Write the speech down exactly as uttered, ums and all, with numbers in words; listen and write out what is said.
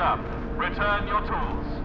up. Return your tools.